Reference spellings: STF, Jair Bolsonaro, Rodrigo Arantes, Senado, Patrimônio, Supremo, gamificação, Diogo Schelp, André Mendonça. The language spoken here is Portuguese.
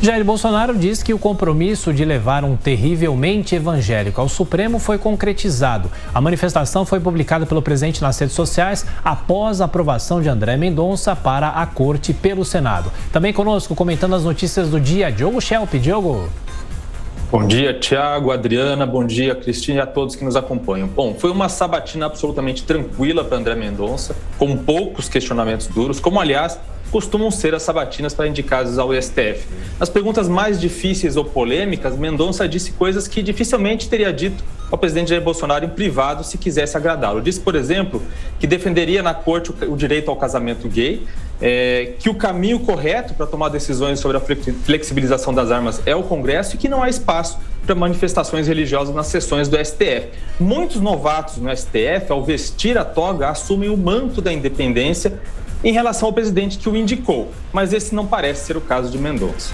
Jair Bolsonaro diz que o compromisso de levar um terrivelmente evangélico ao Supremo foi concretizado. A manifestação foi publicada pelo presidente nas redes sociais após a aprovação de André Mendonça para a Corte pelo Senado. Também conosco, comentando as notícias do dia, Diogo Schelp. Diogo. Bom dia, Tiago, Adriana, bom dia, Cristina e a todos que nos acompanham. Bom, foi uma sabatina absolutamente tranquila para André Mendonça, com poucos questionamentos duros, como, aliás, costumam ser as sabatinas para indicados ao STF. Nas perguntas mais difíceis ou polêmicas, Mendonça disse coisas que dificilmente teria dito ao presidente Jair Bolsonaro em privado se quisesse agradá-lo. Disse, por exemplo, que defenderia na corte o direito ao casamento gay, que o caminho correto para tomar decisões sobre a flexibilização das armas é o Congresso e que não há espaço para manifestações religiosas nas sessões do STF. Muitos novatos no STF, ao vestir a toga, assumem o manto da independência em relação ao presidente que o indicou, mas esse não parece ser o caso de Mendonça.